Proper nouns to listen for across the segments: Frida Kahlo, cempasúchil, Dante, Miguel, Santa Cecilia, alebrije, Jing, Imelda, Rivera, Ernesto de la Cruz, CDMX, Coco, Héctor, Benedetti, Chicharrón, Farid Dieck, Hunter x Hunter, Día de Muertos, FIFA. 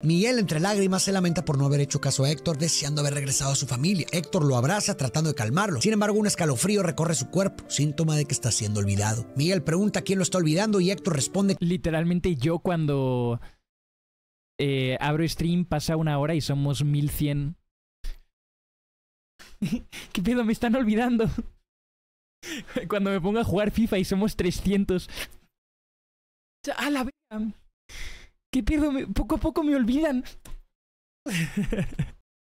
Miguel, entre lágrimas, se lamenta por no haber hecho caso a Héctor, deseando haber regresado a su familia. Héctor lo abraza, tratando de calmarlo. Sin embargo, un escalofrío recorre su cuerpo, síntoma de que está siendo olvidado. Miguel pregunta quién lo está olvidando y Héctor responde: literalmente yo, cuando abro stream, pasa una hora y somos 1100. ¿Qué pedo? Me están olvidando. Cuando me pongo a jugar FIFA y somos 300. ¡A la verga! ¿Qué pierdo? Poco a poco me olvidan.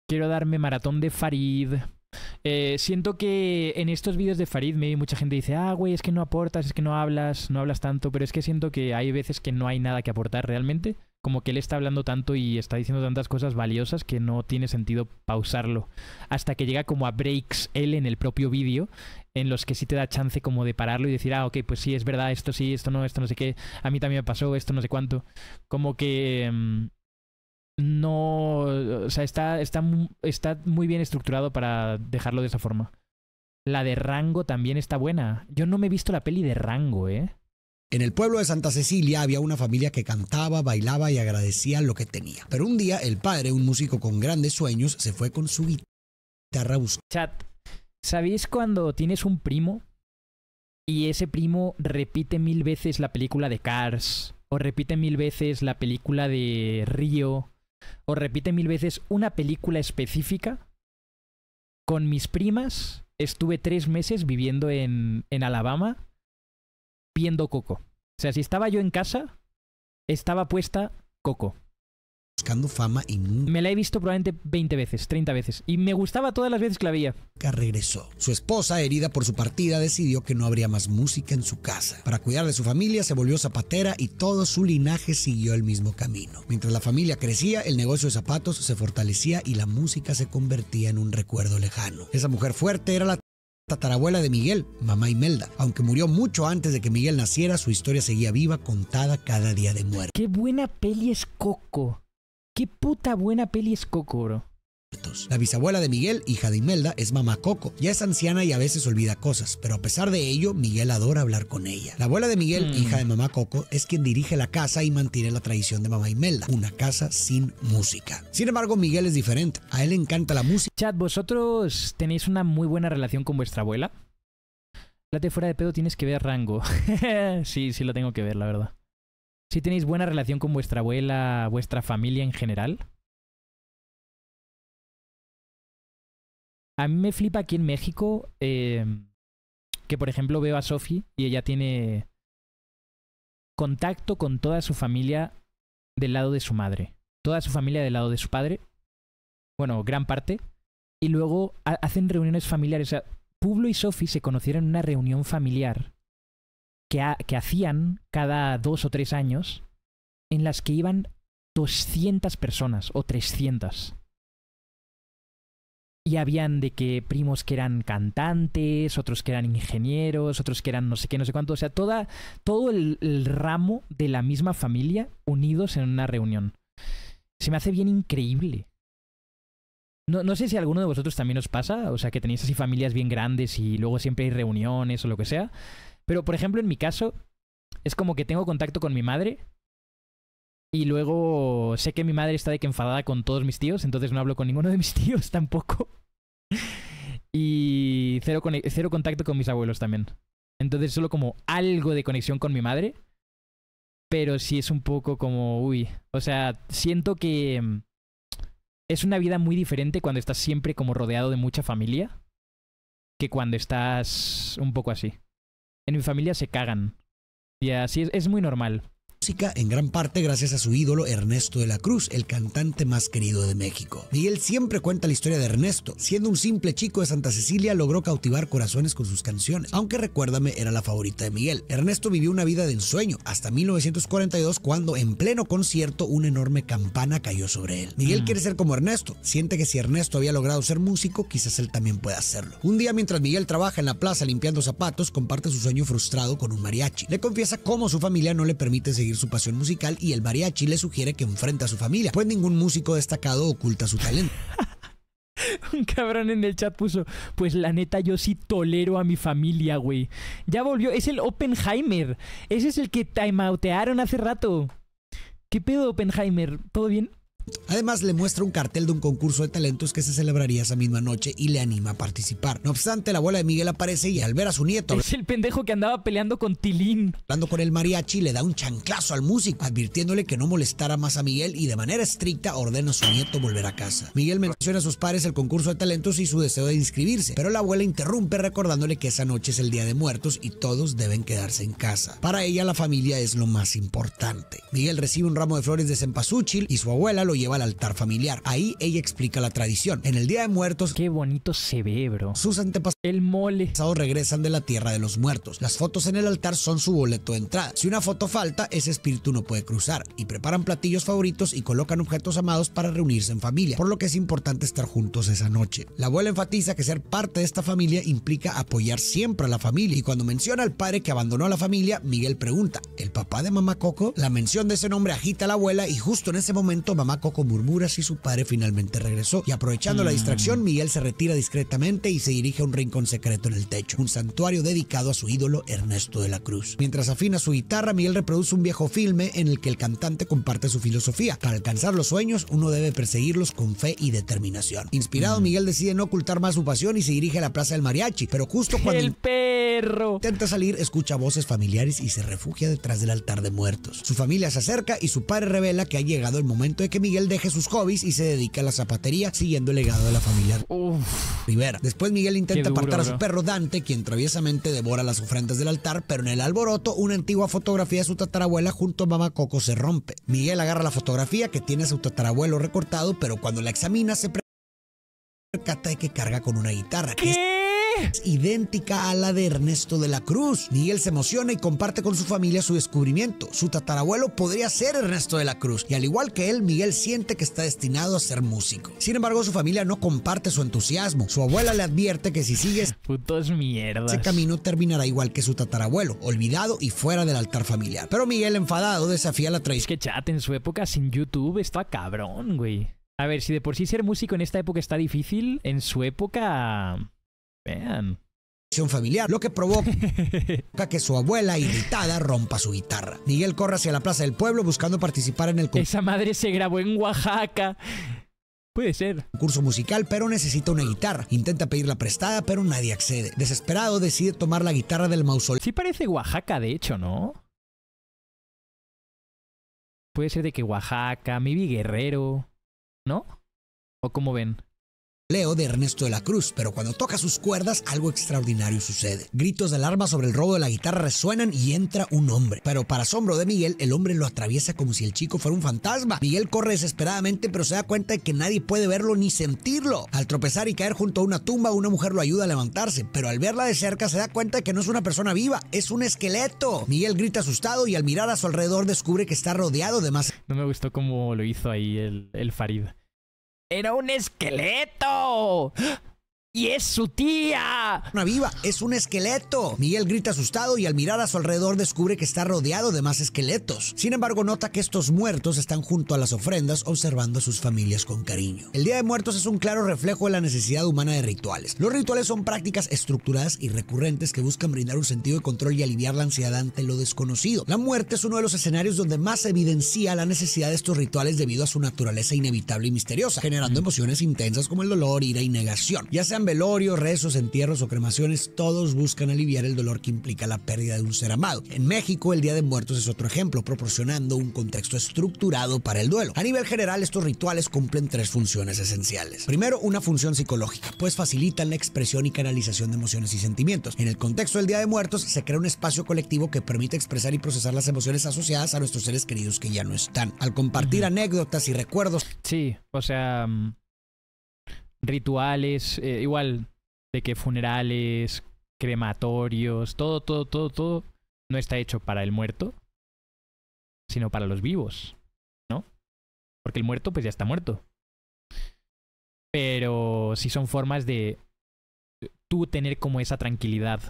Quiero darme maratón de Farid. Siento que en estos vídeos de Farid mucha gente dice: ah, güey, es que no aportas, es que no hablas tanto. Pero es que siento que hay veces que no hay nada que aportar realmente. Como que él está hablando tanto y está diciendo tantas cosas valiosas que no tiene sentido pausarlo. Hasta que llega como a breaks él en el propio vídeo, en los que sí te da chance como de pararlo y decir: ah, ok, pues sí, es verdad, esto sí, esto no sé qué, a mí también me pasó, esto no sé cuánto. Como que no... O sea, está muy bien estructurado para dejarlo de esa forma. La de Rango también está buena. Yo no me he visto la peli de Rango, En el pueblo de Santa Cecilia había una familia que cantaba, bailaba y agradecía lo que tenía. Pero un día el padre, un músico con grandes sueños, se fue con su guitarra a buscar. Chat, ¿sabéis cuando tienes un primo y ese primo repite 1000 veces la película de Cars? O repite 1000 veces la película de Río. O repite 1000 veces una película específica. Con mis primas estuve 3 meses viviendo en Alabama, viendo Coco. O sea, si estaba yo en casa, estaba puesta Coco. Buscando fama y... Me la he visto probablemente 20 veces, 30 veces. Y me gustaba todas las veces que la veía. Nunca regresó. Su esposa, herida por su partida, decidió que no habría más música en su casa. Para cuidar de su familia, se volvió zapatera y todo su linaje siguió el mismo camino. Mientras la familia crecía, el negocio de zapatos se fortalecía y la música se convertía en un recuerdo lejano. Esa mujer fuerte era la tatarabuela de Miguel, mamá Imelda. Aunque murió mucho antes de que Miguel naciera, su historia seguía viva, contada cada día de muerte. ¡Qué buena peli es Coco! ¡Qué puta buena peli es Coco, bro! La bisabuela de Miguel, hija de Imelda, es mamá Coco. Ya es anciana y a veces olvida cosas, pero a pesar de ello, Miguel adora hablar con ella. La abuela de Miguel, hija de mamá Coco, es quien dirige la casa y mantiene la tradición de mamá Imelda, una casa sin música. Sin embargo, Miguel es diferente. A él le encanta la música. Chat, ¿vosotros tenéis una muy buena relación con vuestra abuela? La de Fuera de Pedo tienes que ver Rango. Sí, sí lo tengo que ver, la verdad. ¿Sí tenéis buena relación con vuestra abuela, vuestra familia en general? A mí me flipa aquí en México que, por ejemplo, veo a Sofi y ella tiene contacto con toda su familia del lado de su madre. Toda su familia del lado de su padre. Bueno, gran parte. Y luego hacen reuniones familiares. O sea, Pablo y Sofi se conocieron en una reunión familiar que hacían cada 2 o 3 años, en las que iban 200 personas o 300. Y habían de que primos que eran cantantes, otros que eran ingenieros, otros que eran no sé qué, no sé cuánto. O sea, todo el ramo de la misma familia unidos en una reunión. Se me hace bien increíble. No sé si alguno de vosotros también os pasa. O sea, que tenéis así familias bien grandes y luego siempre hay reuniones o lo que sea. Pero, por ejemplo, en mi caso, es como que tengo contacto con mi madre y luego sé que mi madre está de que enfadada con todos mis tíos, entonces no hablo con ninguno de mis tíos tampoco. Y cero contacto con mis abuelos también. Entonces solo como algo de conexión con mi madre, pero sí es un poco como... Uy, o sea, siento que es una vida muy diferente cuando estás siempre como rodeado de mucha familia que cuando estás un poco así. En mi familia se cagan. Y así es muy normal. Música en gran parte gracias a su ídolo Ernesto de la Cruz, el cantante más querido de México. Miguel siempre cuenta la historia de Ernesto. Siendo un simple chico de Santa Cecilia, logró cautivar corazones con sus canciones. Aunque Recuérdame era la favorita de Miguel. Ernesto vivió una vida de ensueño hasta 1942, cuando en pleno concierto una enorme campana cayó sobre él. Miguel quiere ser como Ernesto. Siente que si Ernesto había logrado ser músico, quizás él también pueda hacerlo. Un día, mientras Miguel trabaja en la plaza limpiando zapatos, comparte su sueño frustrado con un mariachi. Le confiesa cómo su familia no le permite seguir su pasión musical y el mariachi le sugiere que enfrente a su familia, pues ningún músico destacado oculta su talento. Un cabrón en el chat puso: pues la neta yo sí tolero a mi familia, güey. Ya volvió, es el Oppenheimer. Ese es el que timeoutearon hace rato. ¿Qué pedo, Oppenheimer? ¿Todo bien? Además, le muestra un cartel de un concurso de talentos que se celebraría esa misma noche y le anima a participar. No obstante, la abuela de Miguel aparece y al ver a su nieto... Es el pendejo que andaba peleando con Tilín. Hablando con el mariachi, le da un chanclazo al músico, advirtiéndole que no molestara más a Miguel y de manera estricta ordena a su nieto volver a casa. Miguel menciona a sus padres el concurso de talentos y su deseo de inscribirse, pero la abuela interrumpe recordándole que esa noche es el Día de Muertos y todos deben quedarse en casa. Para ella, la familia es lo más importante. Miguel recibe un ramo de flores de cempasúchil y su abuela lo lleva al altar familiar. Ahí ella explica la tradición. En el Día de Muertos... Qué bonito cerebro. Sus antepasados... El mole. ...regresan de la tierra de los muertos. Las fotos en el altar son su boleto de entrada. Si una foto falta, ese espíritu no puede cruzar. Y preparan platillos favoritos y colocan objetos amados para reunirse en familia, por lo que es importante estar juntos esa noche. La abuela enfatiza que ser parte de esta familia implica apoyar siempre a la familia. Y cuando menciona al padre que abandonó a la familia, Miguel pregunta, ¿el papá de mamá Coco? La mención de ese nombre agita a la abuela y justo en ese momento mamá Coco murmura si su padre finalmente regresó, y aprovechando la distracción, Miguel se retira discretamente y se dirige a un rincón secreto en el techo, un santuario dedicado a su ídolo Ernesto de la Cruz. Mientras afina su guitarra, Miguel reproduce un viejo filme en el que el cantante comparte su filosofía: para alcanzar los sueños, uno debe perseguirlos con fe y determinación. Inspirado, Miguel decide no ocultar más su pasión y se dirige a la plaza del mariachi, pero justo cuando el perro intenta salir, escucha voces familiares y se refugia detrás del altar de muertos. Su familia se acerca y su padre revela que ha llegado el momento de que Miguel deje sus hobbies y se dedica a la zapatería, siguiendo el legado de la familia Rivera. Después Miguel intenta apartar a su perro Dante, quien traviesamente devora las ofrendas del altar, pero en el alboroto una antigua fotografía de su tatarabuela junto a mamá Coco se rompe. Miguel agarra la fotografía que tiene a su tatarabuelo recortado, pero cuando la examina se percata de que carga con una guitarra. ¿Qué? Es idéntica a la de Ernesto de la Cruz. Miguel se emociona y comparte con su familia su descubrimiento. Su tatarabuelo podría ser Ernesto de la Cruz, y al igual que él, Miguel siente que está destinado a ser músico. Sin embargo, su familia no comparte su entusiasmo. Su abuela le advierte que si sigues ese camino terminará igual que su tatarabuelo, olvidado y fuera del altar familiar. Pero Miguel, enfadado, desafía la traición. Es que chat, en su época sin YouTube estaba cabrón, güey. A ver, si de por sí ser músico en esta época está difícil, en su época... Man. Familiar, lo que provoca que su abuela irritada rompa su guitarra. Miguel corre hacia la plaza del pueblo buscando participar en el concurso. Esa madre se grabó en Oaxaca. Puede ser. Concurso musical, pero necesita una guitarra. Intenta pedirla prestada, pero nadie accede. Desesperado, decide tomar la guitarra del mausoleo. Sí parece Oaxaca, de hecho, ¿no? Puede ser de que Oaxaca, maybe Guerrero, ¿no? ¿O cómo ven? De Ernesto de la Cruz, pero cuando toca sus cuerdas algo extraordinario sucede. Gritos de alarma sobre el robo de la guitarra resuenan y entra un hombre, pero para asombro de Miguel, el hombre lo atraviesa como si el chico fuera un fantasma. Miguel corre desesperadamente, pero se da cuenta de que nadie puede verlo ni sentirlo. Al tropezar y caer junto a una tumba, una mujer lo ayuda a levantarse, pero al verla de cerca se da cuenta de que no es una persona viva, es un esqueleto. Miguel grita asustado y al mirar a su alrededor descubre que está rodeado de más. No me gustó cómo lo hizo ahí el Farid. ¡Era un esqueleto! ¡Y es su tía! ¡Una viva! ¡Es un esqueleto! Miguel grita asustado y al mirar a su alrededor descubre que está rodeado de más esqueletos. Sin embargo, nota que estos muertos están junto a las ofrendas observando a sus familias con cariño. El Día de Muertos es un claro reflejo de la necesidad humana de rituales. Los rituales son prácticas estructuradas y recurrentes que buscan brindar un sentido de control y aliviar la ansiedad ante lo desconocido. La muerte es uno de los escenarios donde más se evidencia la necesidad de estos rituales debido a su naturaleza inevitable y misteriosa, generando emociones intensas como el dolor, ira y negación. Ya sean velorios, rezos, entierros o cremaciones, todos buscan aliviar el dolor que implica la pérdida de un ser amado. En México, el Día de Muertos es otro ejemplo, proporcionando un contexto estructurado para el duelo. A nivel general, estos rituales cumplen tres funciones esenciales. Primero, una función psicológica, pues facilitan la expresión y canalización de emociones y sentimientos. En el contexto del Día de Muertos, se crea un espacio colectivo que permite expresar y procesar las emociones asociadas a nuestros seres queridos que ya no están. Al compartir anécdotas y recuerdos... Sí, o sea... Rituales, igual, de que funerales, crematorios, todo no está hecho para el muerto, sino para los vivos, ¿no? Porque el muerto, pues ya está muerto. Pero sí son formas de tú tener como esa tranquilidad,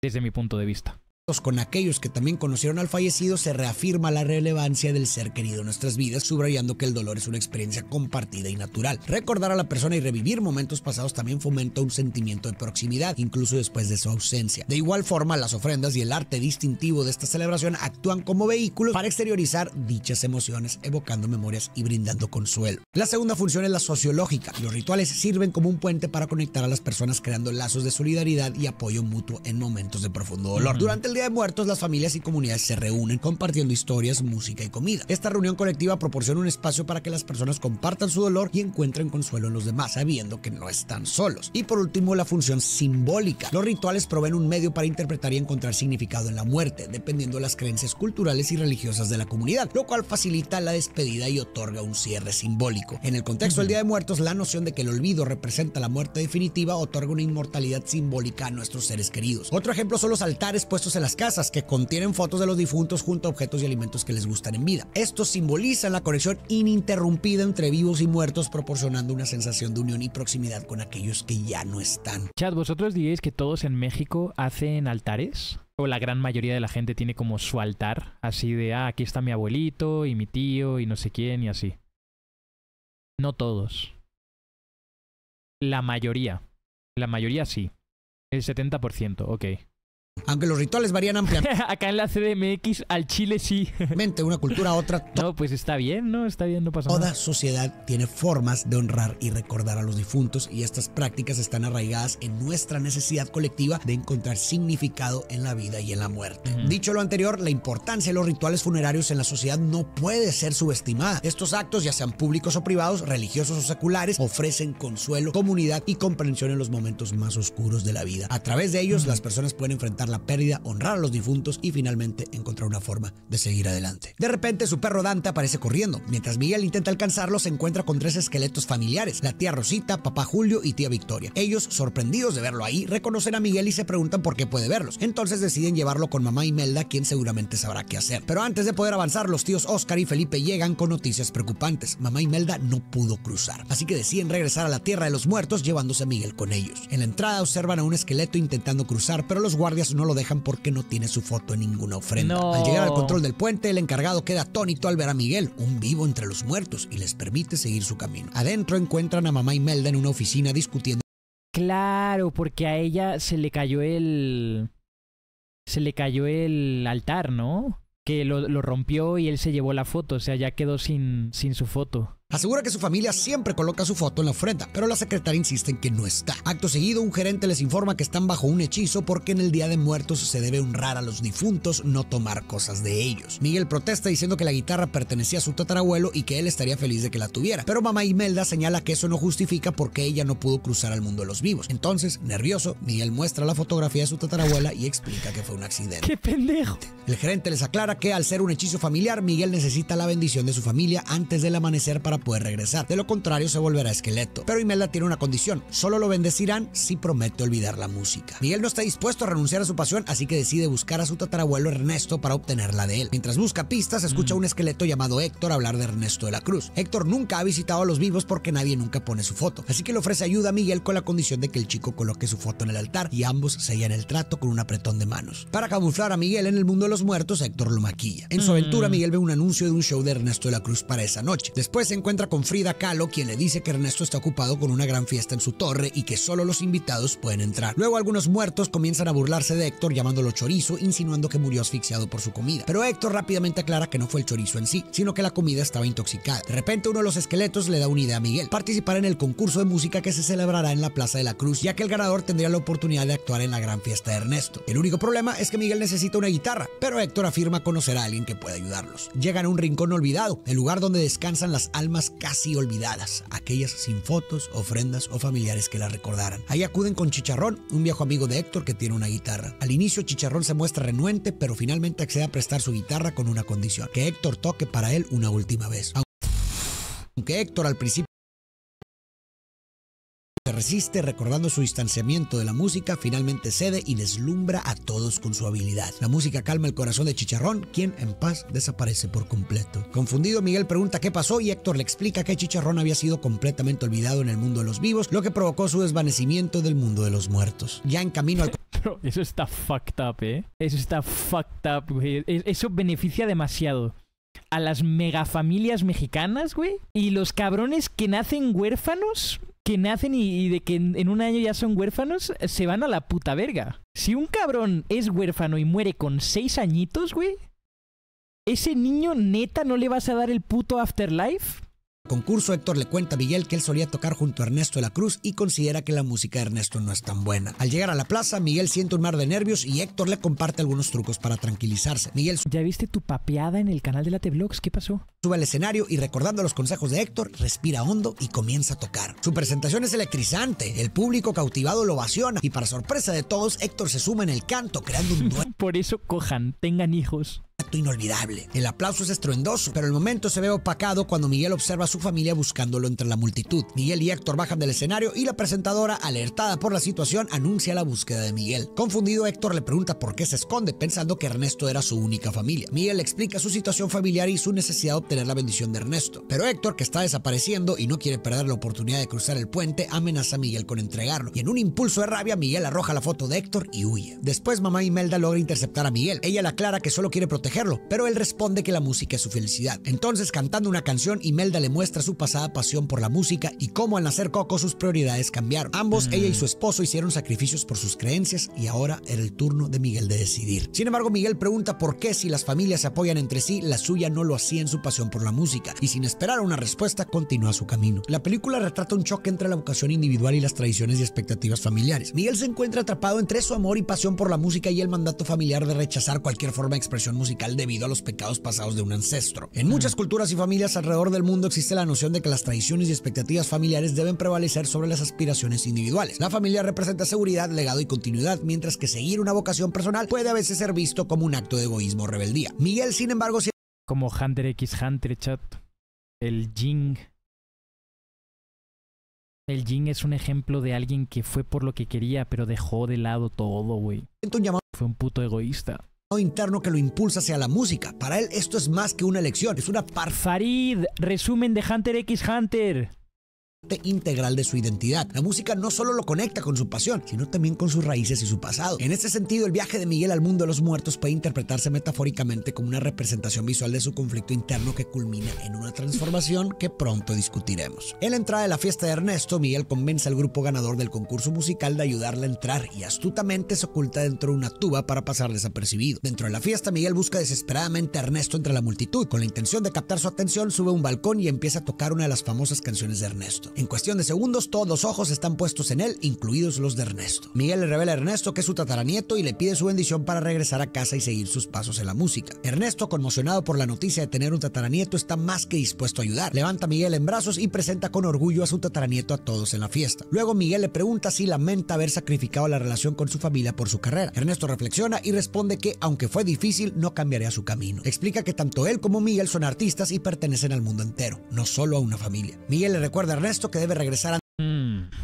desde mi punto de vista. con aquellos que también conocieron al fallecido, se reafirma la relevancia del ser querido en nuestras vidas, subrayando que el dolor es una experiencia compartida y natural. Recordar a la persona y revivir momentos pasados también fomenta un sentimiento de proximidad, incluso después de su ausencia. De igual forma, las ofrendas y el arte distintivo de esta celebración actúan como vehículos para exteriorizar dichas emociones, evocando memorias y brindando consuelo. La segunda función es la sociológica. Los rituales sirven como un puente para conectar a las personas, creando lazos de solidaridad y apoyo mutuo en momentos de profundo dolor. Durante el Día de Muertos, las familias y comunidades se reúnen compartiendo historias, música y comida. Esta reunión colectiva proporciona un espacio para que las personas compartan su dolor y encuentren consuelo en los demás, sabiendo que no están solos. Y por último, la función simbólica. Los rituales proveen un medio para interpretar y encontrar significado en la muerte, dependiendo de las creencias culturales y religiosas de la comunidad, lo cual facilita la despedida y otorga un cierre simbólico. En el contexto del Día de Muertos, la noción de que el olvido representa la muerte definitiva otorga una inmortalidad simbólica a nuestros seres queridos. Otro ejemplo son los altares puestos en las casas, que contienen fotos de los difuntos junto a objetos y alimentos que les gustan en vida. Estos simbolizan la conexión ininterrumpida entre vivos y muertos, proporcionando una sensación de unión y proximidad con aquellos que ya no están. Chat, ¿vosotros diríais que todos en México hacen altares? ¿O la gran mayoría de la gente tiene como su altar, así de, ah, aquí está mi abuelito y mi tío y no sé quién y así? No todos. La mayoría. La mayoría sí. El 70%, ok. Aunque los rituales varían ampliamente. Acá en la CDMX, al Chile sí. Mente, una cultura a otra. No, pues está bien, ¿no? Está bien, no pasa nada. Toda sociedad tiene formas de honrar y recordar a los difuntos, y estas prácticas están arraigadas en nuestra necesidad colectiva de encontrar significado en la vida y en la muerte. Dicho lo anterior, la importancia de los rituales funerarios en la sociedad no puede ser subestimada. Estos actos, ya sean públicos o privados, religiosos o seculares, ofrecen consuelo, comunidad y comprensión en los momentos más oscuros de la vida. A través de ellos, las personas pueden enfrentar la pérdida, honrar a los difuntos y finalmente encontrar una forma de seguir adelante. De repente, su perro Dante aparece corriendo. Mientras Miguel intenta alcanzarlo, se encuentra con tres esqueletos familiares: la tía Rosita, papá Julio y tía Victoria. Ellos, sorprendidos de verlo ahí, reconocen a Miguel y se preguntan por qué puede verlos. Entonces deciden llevarlo con mamá Imelda, quien seguramente sabrá qué hacer. Pero antes de poder avanzar, los tíos Óscar y Felipe llegan con noticias preocupantes. Mamá Imelda no pudo cruzar, así que deciden regresar a la tierra de los muertos, llevándose a Miguel con ellos. En la entrada observan a un esqueleto intentando cruzar, pero los guardias no lo dejan porque no tiene su foto en ninguna ofrenda. Al llegar al control del puente, el encargado queda atónito al ver a Miguel, un vivo entre los muertos, y les permite seguir su camino. Adentro encuentran a mamá Imelda en una oficina discutiendo. Claro, porque a ella se le cayó el altar, ¿no? Que lo rompió y él se llevó la foto, o sea, ya quedó sin su foto. Asegura que su familia siempre coloca su foto en la ofrenda, pero la secretaria insiste en que no está. Acto seguido, un gerente les informa que están bajo un hechizo porque en el Día de Muertos se debe honrar a los difuntos, no tomar cosas de ellos. Miguel protesta diciendo que la guitarra pertenecía a su tatarabuelo y que él estaría feliz de que la tuviera, pero mamá Imelda señala que eso no justifica porque ella no pudo cruzar al mundo de los vivos. Entonces, nervioso, Miguel muestra la fotografía de su tatarabuela y explica que fue un accidente. ¡Qué pendejo! El gerente les aclara que al ser un hechizo familiar, Miguel necesita la bendición de su familia antes del amanecer para poder regresar, de lo contrario se volverá esqueleto. Pero Imelda tiene una condición: solo lo bendecirán si promete olvidar la música. Miguel no está dispuesto a renunciar a su pasión, así que decide buscar a su tatarabuelo Ernesto para obtenerla de él. Mientras busca pistas, escucha a un esqueleto llamado Héctor hablar de Ernesto de la Cruz. Héctor nunca ha visitado a los vivos porque nadie nunca pone su foto, así que le ofrece ayuda a Miguel con la condición de que el chico coloque su foto en el altar, y ambos sellan el trato con un apretón de manos. Para camuflar a Miguel en el mundo de los muertos, Héctor lo maquilla. En su aventura, Miguel ve un anuncio de un show de Ernesto de la Cruz para esa noche. Después se encuentra con Frida Kahlo, quien le dice que Ernesto está ocupado con una gran fiesta en su torre y que solo los invitados pueden entrar. Luego algunos muertos comienzan a burlarse de Héctor llamándolo chorizo, insinuando que murió asfixiado por su comida. Pero Héctor rápidamente aclara que no fue el chorizo en sí, sino que la comida estaba intoxicada. De repente, uno de los esqueletos le da una idea a Miguel: participar en el concurso de música que se celebrará en la Plaza de la Cruz, ya que el ganador tendría la oportunidad de actuar en la gran fiesta de Ernesto. El único problema es que Miguel necesita una guitarra, pero Héctor afirma conocer a alguien que pueda ayudarlos. Llegan a un rincón olvidado, el lugar donde descansan las almas casi olvidadas, aquellas sin fotos, ofrendas o familiares que la recordaran. Ahí acuden con Chicharrón, un viejo amigo de Héctor que tiene una guitarra. Al inicio, Chicharrón se muestra renuente, pero finalmente accede a prestar su guitarra con una condición: que Héctor toque para él una última vez. Aunque Héctor al principio resiste, recordando su distanciamiento de la música, finalmente cede y deslumbra a todos con su habilidad. La música calma el corazón de Chicharrón, quien en paz desaparece por completo. Confundido, Miguel pregunta qué pasó y Héctor le explica que Chicharrón había sido completamente olvidado en el mundo de los vivos, lo que provocó su desvanecimiento del mundo de los muertos. Ya en camino al Bro, eso está fucked up, ¿eh? Eso está fucked up, güey. Eso beneficia demasiado a las megafamilias mexicanas, güey. Y los cabrones que nacen huérfanos, que nacen y de que en un año ya son huérfanos, se van a la puta verga. Si un cabrón es huérfano y muere con 6 añitos, güey, ¿ese niño neta no le vas a dar el puto afterlife? Concurso, Héctor le cuenta a Miguel que él solía tocar junto a Ernesto de la Cruz y considera que la música de Ernesto no es tan buena. Al llegar a la plaza, Miguel siente un mar de nervios y Héctor le comparte algunos trucos para tranquilizarse. Miguel, ¿ya viste tu papeada en el canal de la T-Vlogs? ¿Qué pasó? Sube al escenario y recordando los consejos de Héctor, respira hondo y comienza a tocar. Su presentación es electrizante, el público cautivado lo ovaciona y para sorpresa de todos, Héctor se suma en el canto creando un dueto. Por eso cojan, tengan hijos. Inolvidable. El aplauso es estruendoso, pero el momento se ve opacado cuando Miguel observa a su familia buscándolo entre la multitud. Miguel y Héctor bajan del escenario y la presentadora, alertada por la situación, anuncia la búsqueda de Miguel. Confundido, Héctor le pregunta por qué se esconde, pensando que Ernesto era su única familia. Miguel explica su situación familiar y su necesidad de obtener la bendición de Ernesto, pero Héctor, que está desapareciendo y no quiere perder la oportunidad de cruzar el puente, amenaza a Miguel con entregarlo, y en un impulso de rabia, Miguel arroja la foto de Héctor y huye. Después, mamá Imelda logra interceptar a Miguel. Ella le aclara que solo quiere proteger, pero él responde que la música es su felicidad. Entonces, cantando una canción, Imelda le muestra su pasada pasión por la música y cómo al nacer Coco sus prioridades cambiaron. Ambos, ella y su esposo, hicieron sacrificios por sus creencias y ahora era el turno de Miguel de decidir. Sin embargo, Miguel pregunta por qué, si las familias se apoyan entre sí, la suya no lo hacía en su pasión por la música, y sin esperar una respuesta, continúa su camino. La película retrata un choque entre la vocación individual y las tradiciones y expectativas familiares. Miguel se encuentra atrapado entre su amor y pasión por la música y el mandato familiar de rechazar cualquier forma de expresión musical debido a los pecados pasados de un ancestro. En muchas culturas y familias alrededor del mundo existe la noción de que las tradiciones y expectativas familiares deben prevalecer sobre las aspiraciones individuales. La familia representa seguridad, legado y continuidad, mientras que seguir una vocación personal puede a veces ser visto como un acto de egoísmo o rebeldía. Miguel, sin embargo, como Hunter x Hunter, chat. El Jing. El Jing es un ejemplo de alguien que fue por lo que quería, pero dejó de lado todo, güey. Fue un puto egoísta interno que lo impulsa hacia la música. Para él esto es más que una elección, es una parte. Farid, resumen de Hunter x Hunter. Integral de su identidad. La música no solo lo conecta con su pasión, sino también con sus raíces y su pasado. En este sentido, el viaje de Miguel al mundo de los muertos puede interpretarse metafóricamente como una representación visual de su conflicto interno que culmina en una transformación que pronto discutiremos. En la entrada de la fiesta de Ernesto, Miguel convence al grupo ganador del concurso musical de ayudarle a entrar y astutamente se oculta dentro de una tuba para pasar desapercibido. Dentro de la fiesta, Miguel busca desesperadamente a Ernesto entre la multitud. Con la intención de captar su atención, sube a un balcón y empieza a tocar una de las famosas canciones de Ernesto. En cuestión de segundos, todos los ojos están puestos en él, incluidos los de Ernesto. Miguel le revela a Ernesto que es su tataranieto y le pide su bendición para regresar a casa y seguir sus pasos en la música. Ernesto, conmocionado por la noticia de tener un tataranieto, está más que dispuesto a ayudar. Levanta a Miguel en brazos y presenta con orgullo a su tataranieto a todos en la fiesta. Luego Miguel le pregunta si lamenta haber sacrificado la relación con su familia por su carrera. Ernesto reflexiona y responde que, aunque fue difícil, no cambiaría su camino. Explica que tanto él como Miguel son artistas y pertenecen al mundo entero, no solo a una familia. Miguel le recuerda a Ernesto que debe regresar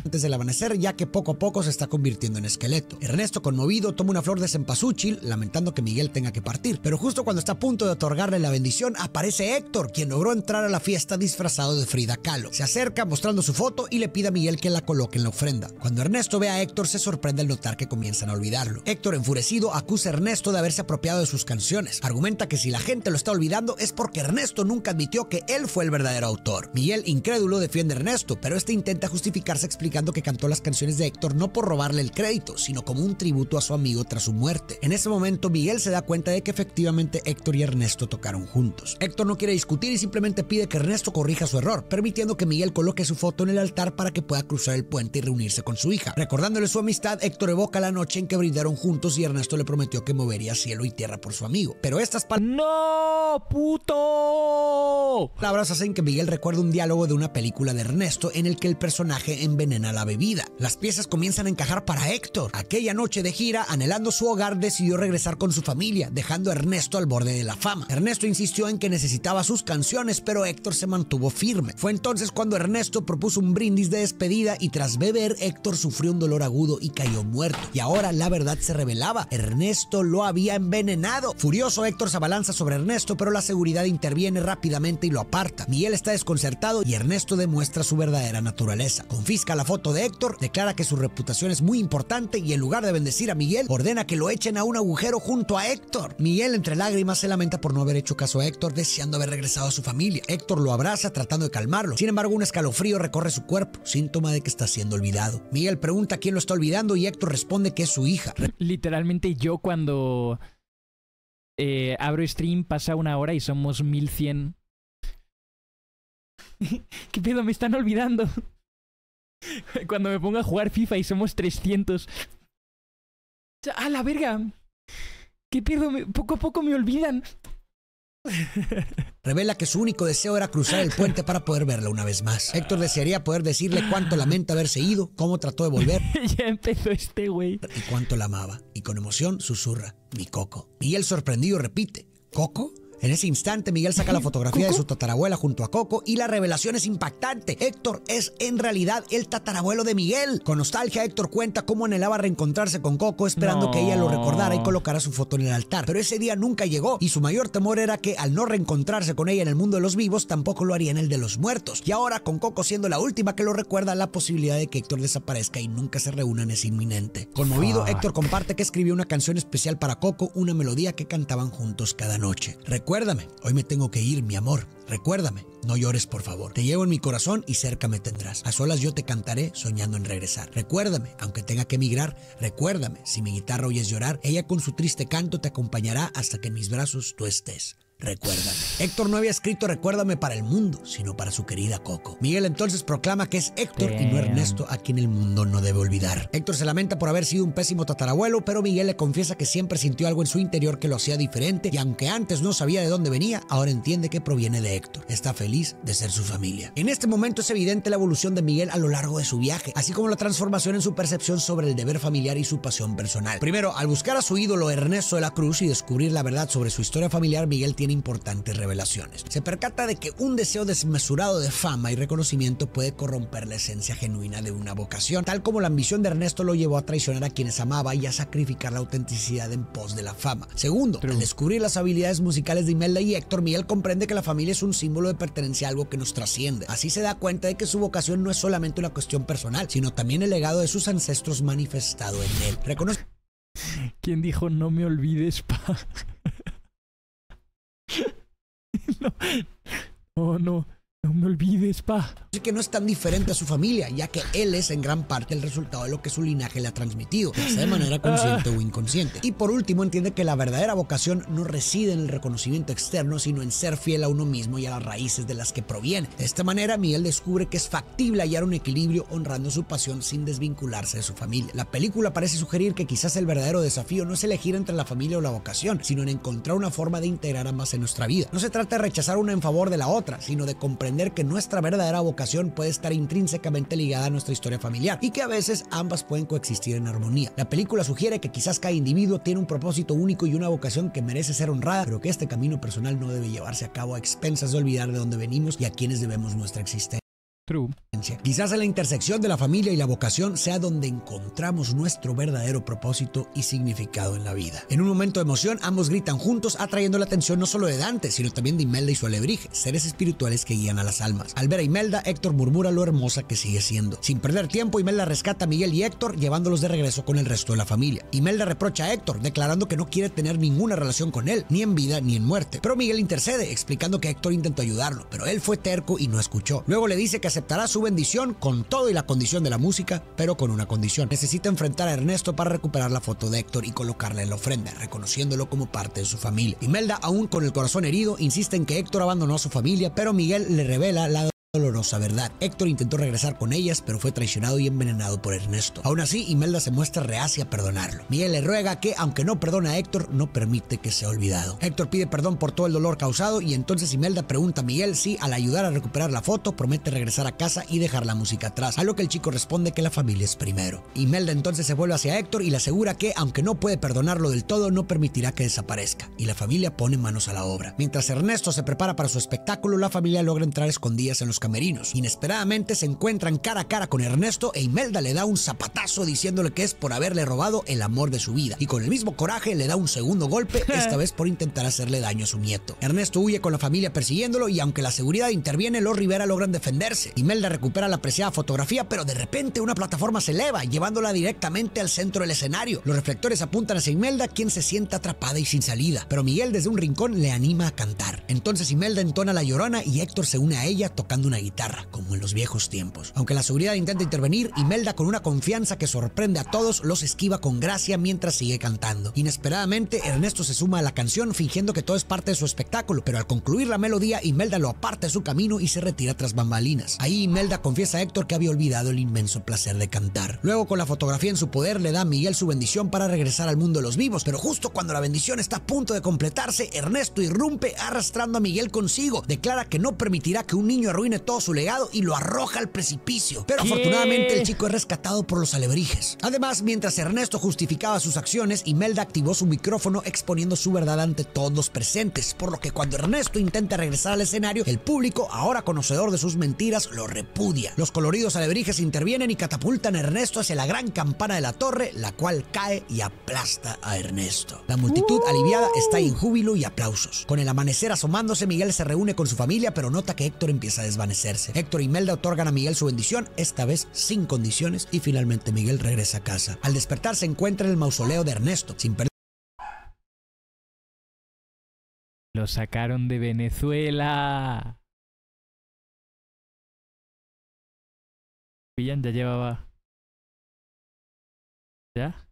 antes del amanecer, ya que poco a poco se está convirtiendo en esqueleto. Ernesto, conmovido, toma una flor de cempasúchil, lamentando que Miguel tenga que partir, pero justo cuando está a punto de otorgarle la bendición, aparece Héctor, quien logró entrar a la fiesta disfrazado de Frida Kahlo. Se acerca mostrando su foto y le pide a Miguel que la coloque en la ofrenda. Cuando Ernesto ve a Héctor, se sorprende al notar que comienzan a olvidarlo. Héctor, enfurecido, acusa a Ernesto de haberse apropiado de sus canciones. Argumenta que si la gente lo está olvidando es porque Ernesto nunca admitió que él fue el verdadero autor. Miguel, incrédulo, defiende a Ernesto, pero este intenta justificarse explicando que cantó las canciones de Héctor no por robarle el crédito, sino como un tributo a su amigo tras su muerte. En ese momento, Miguel se da cuenta de que efectivamente Héctor y Ernesto tocaron juntos. Héctor no quiere discutir y simplemente pide que Ernesto corrija su error, permitiendo que Miguel coloque su foto en el altar para que pueda cruzar el puente y reunirse con su hija. Recordándole su amistad, Héctor evoca la noche en que brindaron juntos y Ernesto le prometió que movería cielo y tierra por su amigo. Pero estas ¡no, puto! Palabras hacen que Miguel recuerde un diálogo de una película de Ernesto en el que el personaje envenena la bebida. Las piezas comienzan a encajar para Héctor. Aquella noche de gira, anhelando su hogar, decidió regresar con su familia, dejando a Ernesto al borde de la fama. Ernesto insistió en que necesitaba sus canciones, pero Héctor se mantuvo firme. Fue entonces cuando Ernesto propuso un brindis de despedida y tras beber, Héctor sufrió un dolor agudo y cayó muerto. Y ahora la verdad se revelaba. Ernesto lo había envenenado. Furioso, Héctor se abalanza sobre Ernesto, pero la seguridad interviene rápidamente y lo aparta. Miguel está desconcertado y Ernesto demuestra su verdadera naturaleza. Confisca la foto devoto de Héctor, declara que su reputación es muy importante y en lugar de bendecir a Miguel, ordena que lo echen a un agujero junto a Héctor. Miguel, entre lágrimas, se lamenta por no haber hecho caso a Héctor, deseando haber regresado a su familia. Héctor lo abraza tratando de calmarlo. Sin embargo, un escalofrío recorre su cuerpo, síntoma de que está siendo olvidado. Miguel pregunta quién lo está olvidando y Héctor responde que es su hija. Literalmente yo cuando abro stream pasa una hora y somos 1100. ¿Qué pedo? Me están olvidando. Cuando me pongo a jugar FIFA y somos 300. ¡Ah, la verga! ¿Qué pedo? Poco a poco me olvidan. Revela que su único deseo era cruzar el puente para poder verla una vez más. Héctor desearía poder decirle cuánto lamenta haberse ido, cómo trató de volver. Ya empezó este güey. Y cuánto la amaba. Y con emoción susurra: mi Coco. Y él, sorprendido, repite: ¿Coco? En ese instante, Miguel saca la fotografía de su tatarabuela junto a Coco y la revelación es impactante. Héctor es en realidad el tatarabuelo de Miguel. Con nostalgia, Héctor cuenta cómo anhelaba reencontrarse con Coco, esperando que ella lo recordara y colocara su foto en el altar. Pero ese día nunca llegó y su mayor temor era que al no reencontrarse con ella en el mundo de los vivos, tampoco lo haría en el de los muertos. Y ahora, con Coco siendo la última que lo recuerda, la posibilidad de que Héctor desaparezca y nunca se reúnan es inminente. Conmovido, Héctor comparte que escribió una canción especial para Coco, una melodía que cantaban juntos cada noche. Recuérdame, hoy me tengo que ir, mi amor. Recuérdame, no llores, por favor. Te llevo en mi corazón y cerca me tendrás. A solas yo te cantaré, soñando en regresar. Recuérdame, aunque tenga que emigrar. Recuérdame, si mi guitarra oyes llorar, ella con su triste canto te acompañará hasta que en mis brazos tú estés. Recuérdame. Héctor no había escrito recuérdame para el mundo, sino para su querida Coco. Miguel entonces proclama que es Héctor y no Ernesto a quien el mundo no debe olvidar. Héctor se lamenta por haber sido un pésimo tatarabuelo, pero Miguel le confiesa que siempre sintió algo en su interior que lo hacía diferente y aunque antes no sabía de dónde venía, ahora entiende que proviene de Héctor. Está feliz de ser su familia. En este momento es evidente la evolución de Miguel a lo largo de su viaje, así como la transformación en su percepción sobre el deber familiar y su pasión personal. Primero, al buscar a su ídolo Ernesto de la Cruz y descubrir la verdad sobre su historia familiar, Miguel tiene importantes revelaciones. Se percata de que un deseo desmesurado de fama y reconocimiento puede corromper la esencia genuina de una vocación, tal como la ambición de Ernesto lo llevó a traicionar a quienes amaba y a sacrificar la autenticidad en pos de la fama. Segundo, al descubrir las habilidades musicales de Imelda y Héctor, Miguel comprende que la familia es un símbolo de pertenencia a algo que nos trasciende. Así se da cuenta de que su vocación no es solamente una cuestión personal, sino también el legado de sus ancestros manifestado en él. Reconoce... ¿Quién dijo no me olvides, pa? No. Oh, no. No me olvides, pa. Así que no es tan diferente a su familia, ya que él es en gran parte el resultado de lo que su linaje le ha transmitido, ya sea de manera consciente o inconsciente. Y por último, entiende que la verdadera vocación no reside en el reconocimiento externo, sino en ser fiel a uno mismo y a las raíces de las que proviene. De esta manera, Miguel descubre que es factible hallar un equilibrio honrando su pasión sin desvincularse de su familia. La película parece sugerir que quizás el verdadero desafío no es elegir entre la familia o la vocación, sino en encontrar una forma de integrar ambas en nuestra vida. No se trata de rechazar una en favor de la otra, sino de comprender que nuestra verdadera vocación puede estar intrínsecamente ligada a nuestra historia familiar y que a veces ambas pueden coexistir en armonía. La película sugiere que quizás cada individuo tiene un propósito único y una vocación que merece ser honrada, pero que este camino personal no debe llevarse a cabo a expensas de olvidar de dónde venimos y a quienes debemos nuestra existencia. True. Quizás en la intersección de la familia y la vocación sea donde encontramos nuestro verdadero propósito y significado en la vida. En un momento de emoción, ambos gritan juntos, atrayendo la atención no solo de Dante, sino también de Imelda y su alebrije, seres espirituales que guían a las almas. Al ver a Imelda, Héctor murmura lo hermosa que sigue siendo. Sin perder tiempo, Imelda rescata a Miguel y Héctor, llevándolos de regreso con el resto de la familia. Imelda reprocha a Héctor, declarando que no quiere tener ninguna relación con él, ni en vida ni en muerte. Pero Miguel intercede, explicando que Héctor intentó ayudarlo, pero él fue terco y no escuchó. Luego le dice que aceptará su bendición con todo y la condición de la música, pero con una condición. Necesita enfrentar a Ernesto para recuperar la foto de Héctor y colocarla en la ofrenda, reconociéndolo como parte de su familia. Imelda, aún con el corazón herido, insiste en que Héctor abandonó a su familia, pero Miguel le revela la dolorosa verdad. Héctor intentó regresar con ellas, pero fue traicionado y envenenado por Ernesto. Aún así, Imelda se muestra reacia a perdonarlo. Miguel le ruega que, aunque no perdona a Héctor, no permite que sea olvidado. Héctor pide perdón por todo el dolor causado y entonces Imelda pregunta a Miguel si, al ayudar a recuperar la foto, promete regresar a casa y dejar la música atrás, a lo que el chico responde que la familia es primero. Imelda entonces se vuelve hacia Héctor y le asegura que, aunque no puede perdonarlo del todo, no permitirá que desaparezca, y la familia pone manos a la obra. Mientras Ernesto se prepara para su espectáculo, la familia logra entrar escondidas en los camerinos. Inesperadamente se encuentran cara a cara con Ernesto e Imelda le da un zapatazo diciéndole que es por haberle robado el amor de su vida, y con el mismo coraje le da un segundo golpe, esta vez por intentar hacerle daño a su nieto. Ernesto huye con la familia persiguiéndolo y aunque la seguridad interviene, los Rivera logran defenderse. Imelda recupera la preciada fotografía, pero de repente una plataforma se eleva, llevándola directamente al centro del escenario. Los reflectores apuntan hacia Imelda, quien se sienta atrapada y sin salida, pero Miguel desde un rincón le anima a cantar. Entonces Imelda entona La Llorona y Héctor se une a ella tocando una guitarra, como en los viejos tiempos. Aunque la seguridad intenta intervenir, Imelda con una confianza que sorprende a todos, los esquiva con gracia mientras sigue cantando. Inesperadamente, Ernesto se suma a la canción fingiendo que todo es parte de su espectáculo, pero al concluir la melodía, Imelda lo aparta de su camino y se retira tras bambalinas. Ahí Imelda confiesa a Héctor que había olvidado el inmenso placer de cantar. Luego, con la fotografía en su poder, le da a Miguel su bendición para regresar al mundo de los vivos, pero justo cuando la bendición está a punto de completarse, Ernesto irrumpe arrastrando a Miguel consigo, declara que no permitirá que un niño arruine todo su legado y lo arroja al precipicio. Pero afortunadamente el chico es rescatado por los alebrijes. Además, mientras Ernesto justificaba sus acciones, Imelda activó su micrófono exponiendo su verdad ante todos los presentes, por lo que cuando Ernesto intenta regresar al escenario, el público, ahora conocedor de sus mentiras, lo repudia. Los coloridos alebrijes intervienen y catapultan a Ernesto hacia la gran campana de la torre, la cual cae y aplasta a Ernesto. La multitud aliviada está en júbilo y aplausos. Con el amanecer asomándose, Miguel se reúne con su familia, pero nota que Héctor empieza a desvanecerse. Héctor y Imelda otorgan a Miguel su bendición, esta vez sin condiciones, y finalmente Miguel regresa a casa. Al despertar se encuentra en el mausoleo de Ernesto, sin perder. Lo sacaron de Venezuela. Villan ya llevaba. ¿Ya?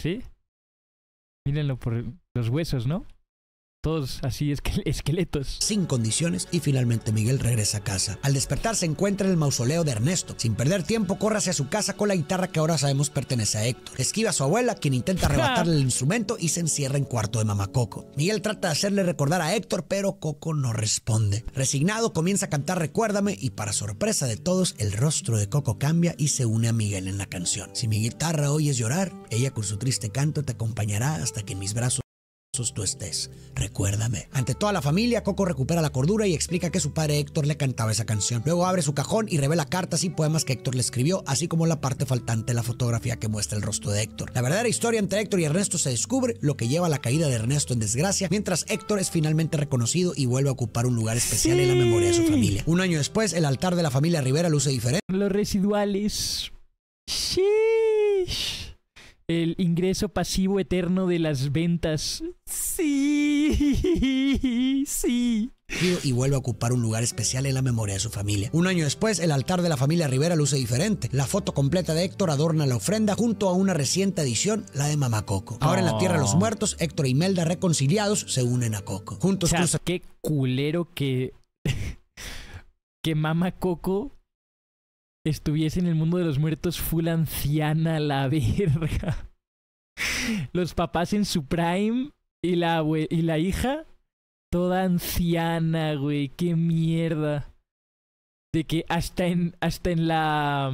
¿Sí? Mírenlo por los huesos, ¿no? Todos así esqueletos. Sin condiciones y finalmente Miguel regresa a casa. Al despertar se encuentra en el mausoleo de Ernesto. Sin perder tiempo corre hacia su casa con la guitarra que ahora sabemos pertenece a Héctor. Esquiva a su abuela, quien intenta arrebatarle el instrumento, y se encierra en cuarto de mamá Coco. Miguel trata de hacerle recordar a Héctor, pero Coco no responde. Resignado comienza a cantar Recuérdame y, para sorpresa de todos, el rostro de Coco cambia y se une a Miguel en la canción. Si mi guitarra oyes llorar, ella con su triste canto te acompañará hasta que en mis brazos tú estés. Recuérdame. Ante toda la familia, Coco recupera la cordura y explica que su padre Héctor le cantaba esa canción. Luego abre su cajón y revela cartas y poemas que Héctor le escribió, así como la parte faltante de la fotografía que muestra el rostro de Héctor. La verdadera historia entre Héctor y Ernesto se descubre, lo que lleva a la caída de Ernesto en desgracia, mientras Héctor es finalmente reconocido y vuelve a ocupar un lugar especial en la memoria de su familia. Un año después, el altar de la familia Rivera luce diferente. Los residuales. Sheesh. El ingreso pasivo eterno de las ventas. Sí, sí. Y vuelve a ocupar un lugar especial en la memoria de su familia. Un año después, el altar de la familia Rivera luce diferente. La foto completa de Héctor adorna la ofrenda junto a una reciente edición, la de mamá Coco. Ahora en la tierra de los muertos, Héctor y Imelda reconciliados se unen a Coco. Juntos cruzan... Qué culero que... que mamá Coco... estuviese en el mundo de los muertos full anciana, la verga. Los papás en su prime y la hija toda anciana, güey. Qué mierda. De que hasta en la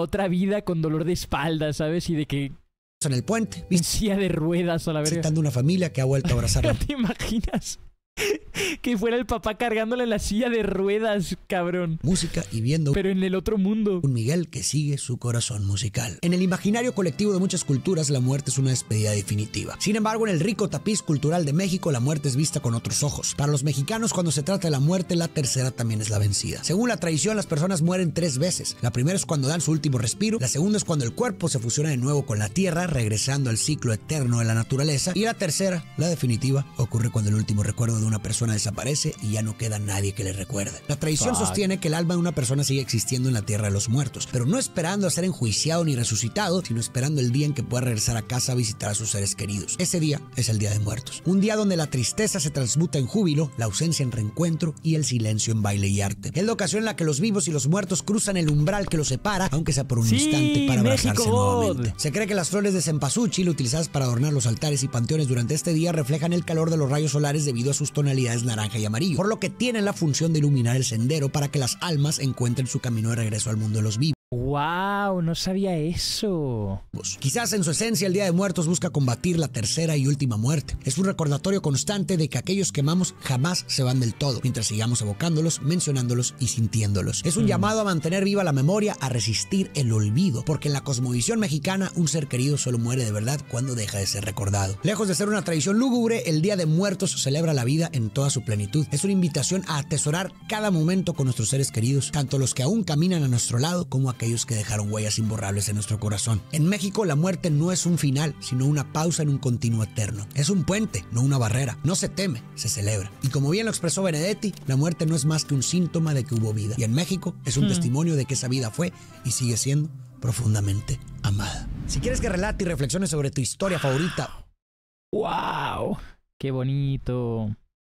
otra vida con dolor de espalda, ¿sabes? Y de que... en el puente. En silla de ruedas a la verga. Visitando una familia que ha vuelto a abrazarla. ¿Te imaginas? Que fuera el papá cargándole en la silla de ruedas, cabrón. Música y viendo, pero en el otro mundo, un Miguel que sigue su corazón musical. En el imaginario colectivo de muchas culturas, la muerte es una despedida definitiva. Sin embargo, en el rico tapiz cultural de México, la muerte es vista con otros ojos. Para los mexicanos, cuando se trata de la muerte, la tercera también es la vencida. Según la tradición, las personas mueren 3 veces. La primera es cuando dan su último respiro. La segunda es cuando el cuerpo se fusiona de nuevo con la tierra, regresando al ciclo eterno de la naturaleza. Y la tercera, la definitiva, ocurre cuando el último recuerdo de una persona desaparece y ya no queda nadie que le recuerde. La tradición sostiene que el alma de una persona sigue existiendo en la tierra de los muertos, pero no esperando a ser enjuiciado ni resucitado, sino esperando el día en que pueda regresar a casa a visitar a sus seres queridos. Ese día es el Día de Muertos, un día donde la tristeza se transmuta en júbilo, la ausencia en reencuentro y el silencio en baile y arte. Es la ocasión en la que los vivos y los muertos cruzan el umbral que los separa, aunque sea por un instante, para abrazarse nuevamente. Se cree que las flores de cempasúchil utilizadas para adornar los altares y panteones durante este día reflejan el calor de los rayos solares debido a sus tonalidades naranja y amarillo, por lo que tienen la función de iluminar el sendero para que las almas encuentren su camino de regreso al mundo de los vivos. ¡Wow! No sabía eso. Quizás en su esencia el Día de Muertos busca combatir la tercera y última muerte. Es un recordatorio constante de que aquellos que amamos jamás se van del todo, mientras sigamos evocándolos, mencionándolos y sintiéndolos. Es un llamado a mantener viva la memoria, a resistir el olvido, porque en la cosmovisión mexicana un ser querido solo muere de verdad cuando deja de ser recordado. Lejos de ser una tradición lúgubre, el Día de Muertos celebra la vida en toda su plenitud. Es una invitación a atesorar cada momento con nuestros seres queridos, tanto los que aún caminan a nuestro lado como aquellos que dejaron huellas imborrables en nuestro corazón. En México, la muerte no es un final, sino una pausa en un continuo eterno. Es un puente, no una barrera. No se teme, se celebra. Y como bien lo expresó Benedetti, la muerte no es más que un síntoma de que hubo vida. Y en México es un testimonio de que esa vida fue y sigue siendo profundamente amada. Si quieres que relate y reflexiones sobre tu historia favorita... ¡Wow! ¡Qué bonito!